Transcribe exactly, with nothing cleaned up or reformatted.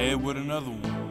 Hey, what another one?